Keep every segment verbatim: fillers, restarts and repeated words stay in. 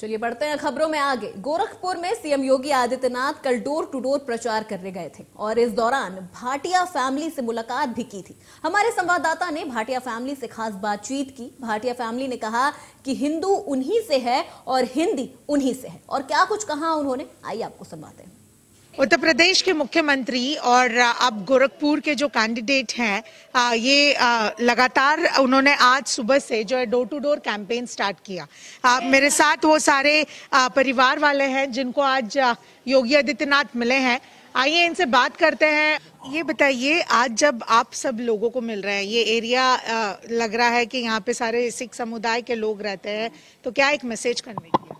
चलिए बढ़ते हैं खबरों में आगे। गोरखपुर में सीएम योगी आदित्यनाथ कल डोर टू डोर प्रचार करने गए थे और इस दौरान भाटिया फैमिली से मुलाकात भी की थी। हमारे संवाददाता ने भाटिया फैमिली से खास बातचीत की। भाटिया फैमिली ने कहा कि हिंदू उन्हीं से है और हिंदी उन्हीं से है, और क्या कुछ कहा उन्होंने, आइए आपको सुनवाते हैं। उत्तर प्रदेश के मुख्यमंत्री और अब गोरखपुर के जो कैंडिडेट हैं, ये लगातार उन्होंने आज सुबह से जो है door to door campaign start किया। मेरे साथ वो सारे परिवार वाले हैं जिनको आज योगी आदित्यनाथ मिले हैं, आइए इनसे बात करते हैं। ये बताइए, आज जब आप सब लोगों को मिल रहे हैं, ये एरिया लग रहा है कि यहाँ पे सारे सिख समुदाय के लोग रहते हैं, तो क्या एक मैसेज करने की?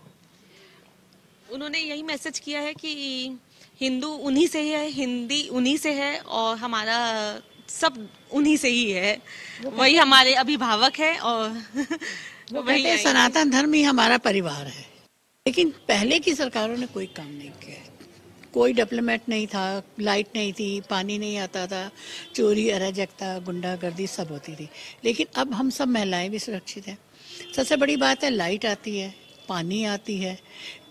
उन्होंने यही मैसेज किया है कि हिंदू उन्हीं से ही है, हिंदी उन्हीं से है और हमारा सब उन्हीं से ही है। वही हमारे अभिभावक है और वही सनातन धर्म ही हमारा परिवार है। लेकिन पहले की सरकारों ने कोई काम नहीं किया, कोई डेवलपमेंट नहीं था, लाइट नहीं थी, पानी नहीं आता था, चोरी अराजकता गुंडागर्दी सब होती थी। लेकिन अब हम सब महिलाएं भी सुरक्षित हैं। सबसे बड़ी बात है, लाइट आती है, पानी आती है,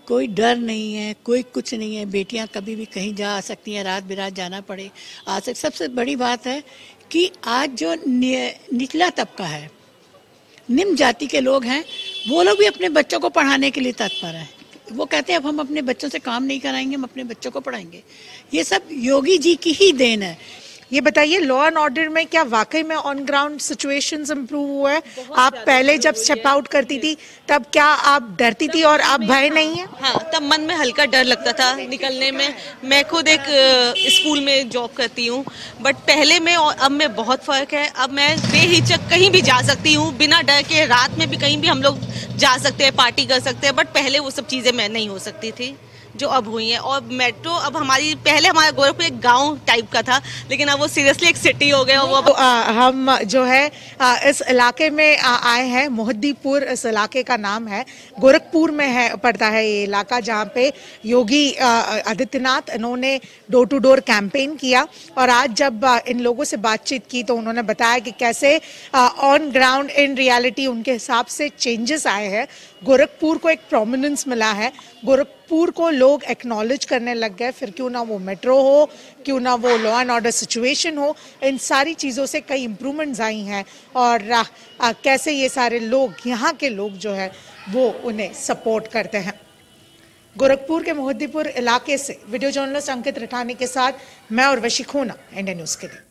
कोई डर नहीं है, कोई कुछ नहीं है। बेटियां कभी भी कहीं जा आ सकती हैं, रात बिरात जाना पड़े आ सकती। सबसे बड़ी बात है कि आज जो निचला तबका है, निम्न जाति के लोग हैं, वो लोग भी अपने बच्चों को पढ़ाने के लिए तत्पर हैं। वो कहते हैं अब हम अपने बच्चों से काम नहीं कराएंगे, हम अपने बच्चों को पढ़ाएंगे। ये सब योगी जी की ही देन है। ये बताइए, लॉ एंड ऑर्डर में क्या वाकई में ऑन ग्राउंड सिचुएशंस इंप्रूव हुआ है? आप पहले जब स्टेप आउट करती थी तब क्या आप डरती थी और अब भय नहीं है? हाँ, तब मन में हल्का डर लगता था निकलने में। मैं खुद एक स्कूल में जॉब करती हूँ, बट पहले में और अब में बहुत फर्क है। अब मैं बेहिचक कहीं भी जा सकती हूँ बिना डर के, रात में भी कहीं भी हम लोग जा सकते हैं, पार्टी कर सकते हैं। बट पहले वो सब चीज़ें मैं नहीं हो सकती थी जो अब हुई है। और मेट्रो अब हमारी, पहले हमारा गोरखपुर एक गांव टाइप का था, लेकिन अब वो सीरियसली एक सिटी हो गया। वो अब हम जो है आ, इस इलाके में आ, आए हैं, मोहद्दीपुर इस इलाके का नाम है। गोरखपुर में है पड़ता है ये इलाका, जहाँ पे योगी आदित्यनाथ इन्होंने डोर टू डोर कैंपेन किया। और आज जब आ, इन लोगों से बातचीत की तो उन्होंने बताया कि कैसे ऑन ग्राउंड इन रियलिटी उनके हिसाब से चेंजेस आए हैं। गोरखपुर को एक प्रोमिनेंस मिला है, गोरखपुर को लोग एक्नॉलेज करने लग गए। फिर क्यों ना वो मेट्रो हो, क्यों ना वो लॉ एंड ऑर्डर सिचुएशन हो, इन सारी चीज़ों से कई इम्प्रूवमेंट्स आई हैं। और आ, आ, कैसे ये सारे लोग, यहाँ के लोग जो है वो उन्हें सपोर्ट करते हैं। गोरखपुर के मोहद्दीपुर इलाके से वीडियो जर्नलिस्ट अंकित रठानी के साथ मैं और वशी खोना, इंडिया न्यूज़ के लिए।